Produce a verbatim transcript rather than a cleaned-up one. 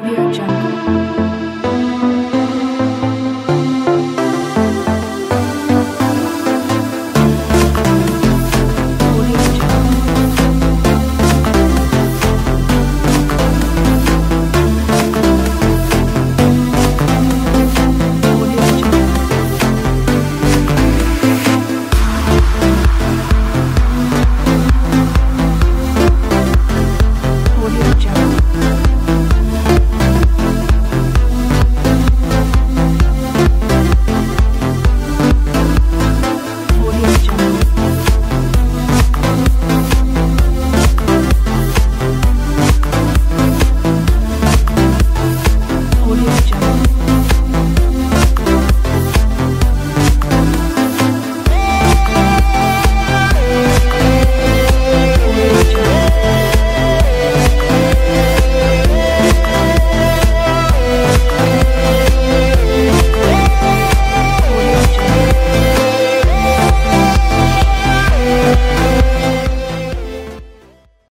Your jungle.